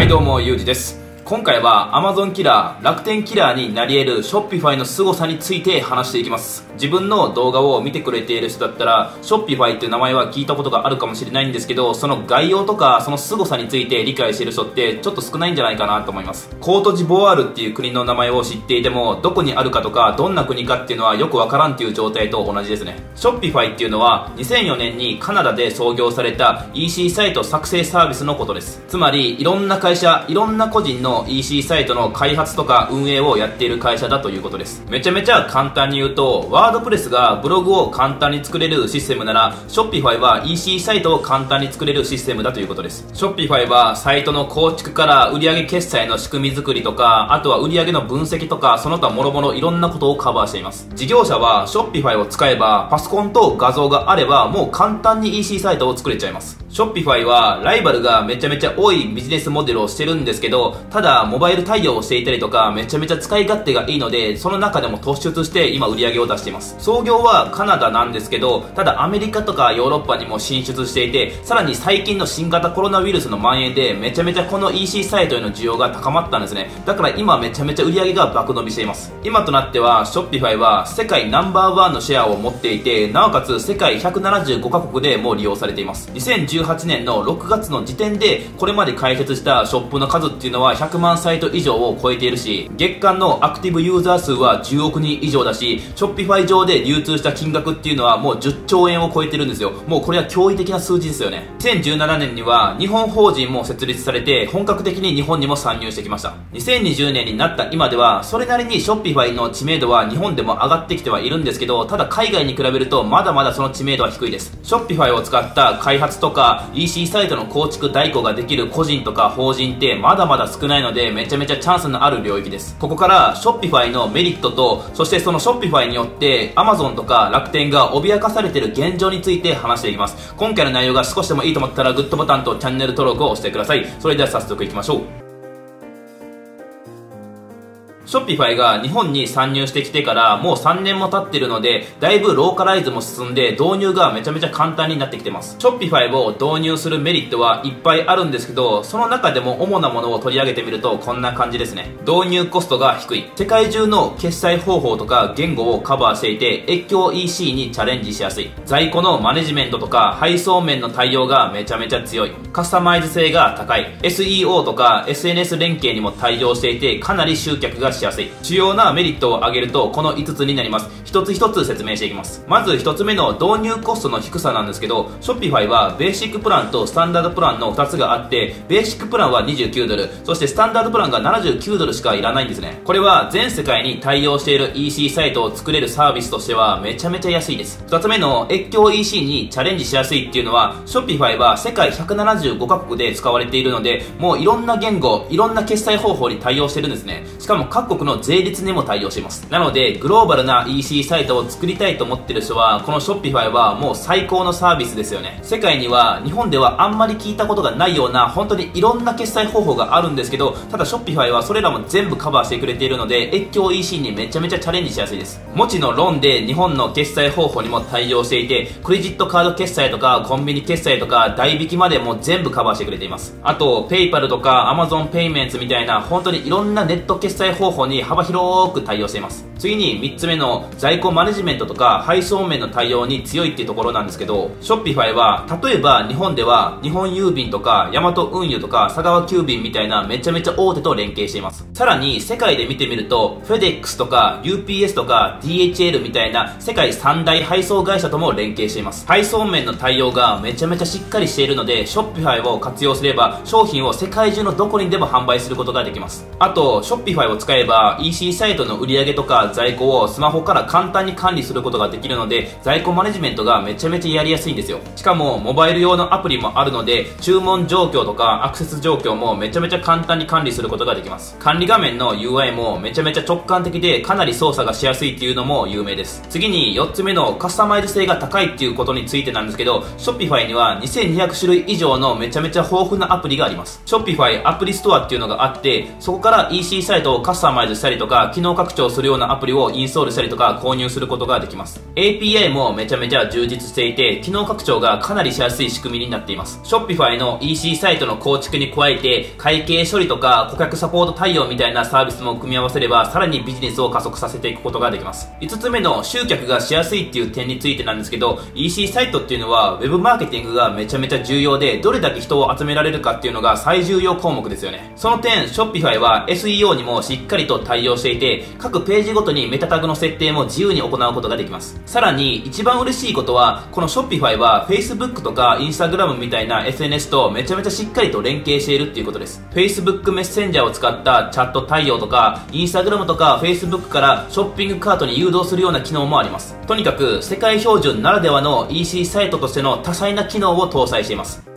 はい、どうもゆうじです。今回は Amazon キラー、楽天キラーになり得る Shopify の凄さについて話していきます。自分の動画を見てくれている人だったら Shopify っていう名前は聞いたことがあるかもしれないんですけど、その概要とかその凄さについて理解している人ってちょっと少ないんじゃないかなと思います。コートジボワールっていう国の名前を知っていても、どこにあるかとかどんな国かっていうのはよくわからんっていう状態と同じですね。 Shopify っていうのは2004年にカナダで創業された EC サイト作成サービスのことです。つまりいろんな会社、いろんな個人のEC サイトの開発とか運営をやっている会社だということです。めちゃめちゃ簡単に言うと、ワードプレスがブログを簡単に作れるシステムなら Shopify は EC サイトを簡単に作れるシステムだということです。 Shopify はサイトの構築から売上決済の仕組み作りとか、あとは売上の分析とかその他もろもろいろんなことをカバーしています。事業者は Shopify を使えばパソコンと画像があればもう簡単に EC サイトを作れちゃいます。 Shopify はライバルがめちゃめちゃ多いビジネスモデルをしてるんですけど、ただモバイル対応をしていたりとかめちゃめちゃ使い勝手がいいので、その中でも突出して今売り上げを出しています。創業はカナダなんですけど、ただアメリカとかヨーロッパにも進出していて、さらに最近の新型コロナウイルスの蔓延でめちゃめちゃこの EC サイトへの需要が高まったんですね。だから今めちゃめちゃ売り上げが爆伸びしています。今となっては Shopify は世界No.1のシェアを持っていて、なおかつ世界175カ国でもう利用されています。2018年の6月の時点でこれまで開設したショップの数っていうのは100万サイト以上を超えているし、月間のアクティブユーザー数は10億人以上だし、Shopify 上で流通した金額っていうのはもう10兆円を超えてるんですよ。もうこれは驚異的な数字ですよね。2017年には日本法人も設立されて、本格的に日本にも参入してきました。2020年になった今ではそれなりに Shopify の知名度は日本でも上がってきてはいるんですけど、ただ海外に比べるとまだまだその知名度は低いです。 Shopify を使った開発とか EC サイトの構築代行ができる個人とか法人ってまだまだ少ないので、めちゃめちゃチャンスのある領域です。ここから Shopify のメリットと、そしてその Shopify によって Amazon とか楽天が脅かされている現状について話していきます。今回の内容が少しでもいいと思ったらグッドボタンとチャンネル登録を押してください。それでは早速いきましょう。Shopify が日本に参入してきてからもう3年も経ってるので、だいぶローカライズも進んで導入がめちゃめちゃ簡単になってきてます。 Shopify を導入するメリットはいっぱいあるんですけど、その中でも主なものを取り上げてみるとこんな感じですね。導入コストが低い。世界中の決済方法とか言語をカバーしていて、越境 EC にチャレンジしやすい。在庫のマネジメントとか配送面の対応がめちゃめちゃ強い。カスタマイズ性が高い。 SEO とか SNS 連携にも対応していて、かなり集客がしやすい。主要なメリットを挙げるとこの5つになります。一つ一つ説明していきます。まず1つ目の導入コストの低さなんですけど、 Shopify はベーシックプランとスタンダードプランの2つがあって、ベーシックプランは$29、そしてスタンダードプランが$79しかいらないんですね。これは全世界に対応している EC サイトを作れるサービスとしてはめちゃめちゃ安いです。2つ目の越境 EC にチャレンジしやすいっていうのは、 Shopify は世界175カ国で使われているので、もういろんな言語、いろんな決済方法に対応してるんですね。しかも各国の税率にも対応しています。なのでグローバルな EC サイトを作りたいと思ってる人は、この Shopify はもう最高のサービスですよね。世界には日本ではあんまり聞いたことがないような本当にいろんな決済方法があるんですけど、ただ Shopify はそれらも全部カバーしてくれているので、越境 EC にめちゃめちゃチャレンジしやすいです。文字のローンで日本の決済方法にも対応していて、クレジットカード決済とかコンビニ決済とか代引きまでも全部カバーしてくれています。あと PayPal とか Amazon Payments みたいな本当にいろんなネット決済方法に幅広く対応しています。次に3つ目の在庫マネジメントとか配送面の対応に強いっていうところなんですけど、 Shopify は例えば日本では日本郵便とかヤマト運輸とか佐川急便みたいなめちゃめちゃ大手と連携しています。さらに世界で見てみると FedEx とか UPS とか DHL みたいな世界三大配送会社とも連携しています。配送面の対応がめちゃめちゃしっかりしているので、 Shopify を活用すれば商品を世界中のどこにでも販売することができます。あと Shopify を使えば EC サイトの売り上げとか在庫をスマホから簡単に管理することができるので、在庫マネジメントがめちゃめちゃやりやすいんですよ。しかもモバイル用のアプリもあるので、注文状況とかアクセス状況もめちゃめちゃ簡単に管理することができます。管理画面の UI もめちゃめちゃ直感的で、かなり操作がしやすいっていうのも有名です。次に4つ目のカスタマイズ性が高いっていうことについてなんですけど、 Shopify には2200種類以上のめちゃめちゃ豊富なアプリがあります。 Shopify アプリストアっていうのがあって、そこから EC サイトをカスタサマイズしたりとか、機能拡張するようなアプリをインストールしたりとか購入することができます。API もめちゃめちゃ充実していて、機能拡張がかなりしやすい仕組みになっています。Shopify の EC サイトの構築に加えて、会計処理とか顧客サポート対応みたいなサービスも組み合わせれば、さらにビジネスを加速させていくことができます。5つ目の集客がしやすいっていう点についてなんですけど、EC サイトっていうのは Web マーケティングがめちゃめちゃ重要で、どれだけ人を集められるかっていうのが最重要項目ですよね。その点、Shopify は SEO にもしっかりと対応していて、各ページごとにメタタグの設定も自由に行うことができます。さらに一番嬉しいことは、この Shopify は Facebook とか Instagram みたいな SNS とめちゃめちゃしっかりと連携しているっていうことです。Facebook メッセンジャーを使ったチャット対応とか、Instagram とか Facebook からショッピングカートに誘導するような機能もあります。とにかく世界標準ならではの EC サイトとしての多彩な機能を搭載しています。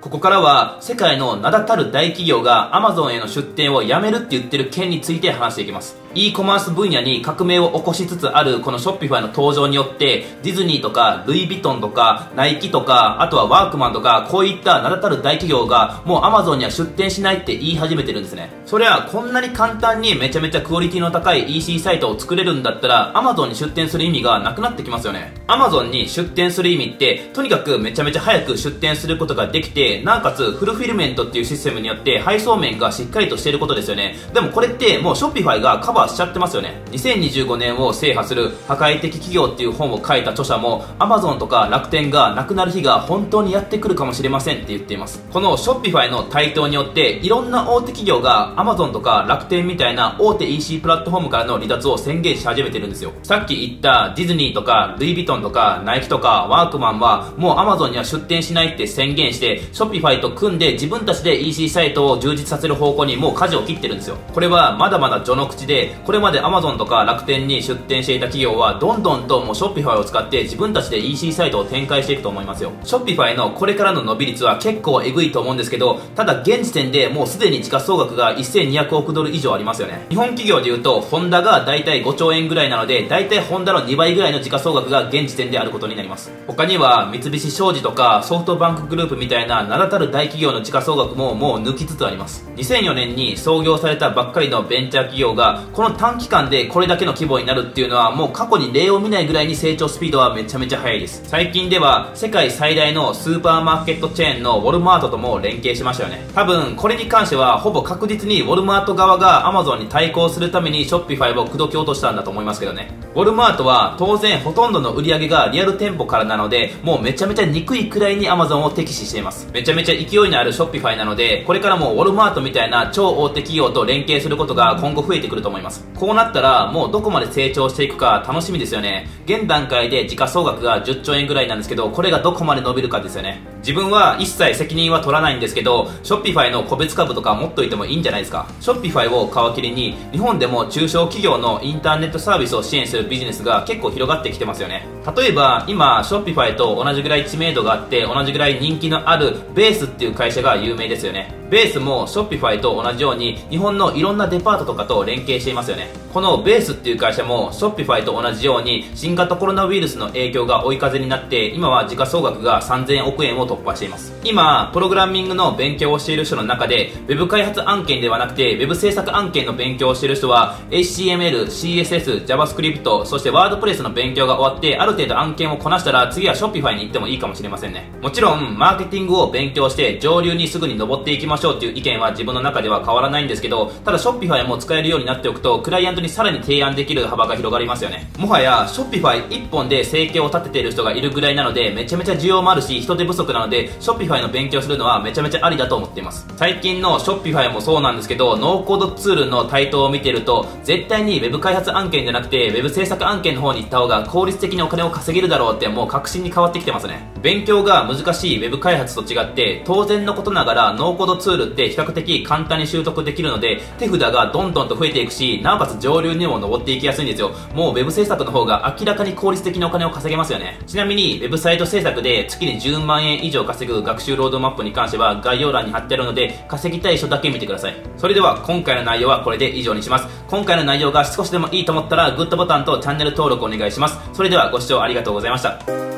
ここからは世界の名だたる大企業が Amazon への出店をやめるって言ってる件について話していきます。e コマース分野に革命を起こしつつあるこの Shopify の登場によって、ディズニーとかルイ・ヴィトンとかナイキとか、あとはワークマンとか、こういった名だたる大企業がもう Amazon には出店しないって言い始めてるんですね。そりゃこんなに簡単にめちゃめちゃクオリティの高い EC サイトを作れるんだったら、 Amazon に出店する意味がなくなってきますよね。 Amazon に出店する意味って、とにかくめちゃめちゃ早く出店することができて、なおかつフルフィルメントっていうシステムによって配送面がしっかりとしていることですよね。でもこれってもう Shopify がカバーしちゃってますよね。2025年を制覇する破壊的企業っていう本を書いた著者も、 Amazon とか楽天がなくなる日が本当にやってくるかもしれませんって言っています。この Shopify の台頭によって、いろんな大手企業が Amazon とか楽天みたいな大手 EC プラットフォームからの離脱を宣言し始めてるんですよ。さっき言ったディズニーとかルイ・ヴィトンとかナイキとかワークマンはもう Amazon には出店しないって宣言して、 Shopify と組んで自分たちで EC サイトを充実させる方向にもう舵を切ってるんですよ。これはまだまだ序の口で、これまで Amazon とか楽天に出店していた企業はどんどんともう Shopify を使って自分たちで EC サイトを展開していくと思いますよ。 Shopify のこれからの伸び率は結構エグいと思うんですけど、ただ現時点でもうすでに時価総額が1200億ドル以上ありますよね。日本企業でいうとホンダがだいたい5兆円ぐらいなので、だいたいホンダの2倍ぐらいの時価総額が現時点であることになります。他には三菱商事とかソフトバンクグループみたいな名だたる大企業の時価総額ももう抜きつつあります。2004年に創業されたばっかりのベンチャー企業がこの短期間でこれだけの規模になるっていうのは、もう過去に例を見ないぐらいに成長スピードはめちゃめちゃ速いです。最近では世界最大のスーパーマーケットチェーンのウォルマートとも連携しましたよね。多分これに関してはほぼ確実にウォルマート側が Amazon に対抗するために Shopify を口説き落としたんだと思いますけどね。ウォルマートは当然ほとんどの売り上げがリアル店舗からなので、もうめちゃめちゃ憎いくらいに Amazon を敵視しています。めちゃめちゃ勢いのある Shopify なので、これからもウォルマートみたいな超大手企業と連携することが今後増えてくると思います。こうなったらもうどこまで成長していくか楽しみですよね。現段階で時価総額が10兆円ぐらいなんですけど、これがどこまで伸びるかですよね。自分は一切責任は取らないんですけど、 Shopify の個別株とか持っといてもいいんじゃないですか。 Shopify を皮切りに日本でも中小企業のインターネットサービスを支援するビジネスが結構広がってきてますよね。例えば今 Shopify と同じぐらい知名度があって同じぐらい人気のあるベースっていう会社が有名ですよね。ベースも Shopify と同じように日本のいろんなデパートとかと連携していますよね。このベースっていう会社も Shopify と同じように新型コロナウイルスの影響が追い風になって、今は時価総額が3000億円を突破しています。今プログラミングの勉強をしている人の中で Web 開発案件ではなくて Web 制作案件の勉強をしている人は HTML、CSS、JavaScript、そして WordPress の勉強が終わって、ある程度案件をこなしたら次は Shopify に行ってもいいかもしれませんね。もちろんマーケティングを勉強して上流にすぐに登っていきましょうっていう意見は自分の中では変わらないんですけど、ただ Shopify も使えるようになっておくとクライアントにさらに提案できる幅が広がりますよね。もはや Shopify 1本で生計を立てている人がいるぐらいなので、めちゃめちゃ需要もあるし人手不足なので Shopify の勉強するのはめちゃめちゃありだと思っています。最近の Shopify もそうなんですけど、ノーコードツールの台頭を見てると、絶対に Web 開発案件じゃなくて Web 制作案件の方に行った方が効率的にお金を稼げるだろうってもう確信に変わってきてますね。勉強が難しい Web 開発と違って、当然のことながらノーコードツールって比較的簡単に習得できるので、手札がどんどんと増えていくし、なおかつ上流にも上っていきやすいんですよ。もう Web 制作の方が明らかに効率的なお金を稼げますよね。ちなみに Web サイト制作で月に10万円以上稼ぐ学習ロードマップに関しては概要欄に貼ってあるので、稼ぎたい人だけ見てください。それでは今回の内容はこれで以上にします。今回の内容が少しでもいいと思ったらグッドボタンとチャンネル登録お願いします。それではご視聴ありがとうございました。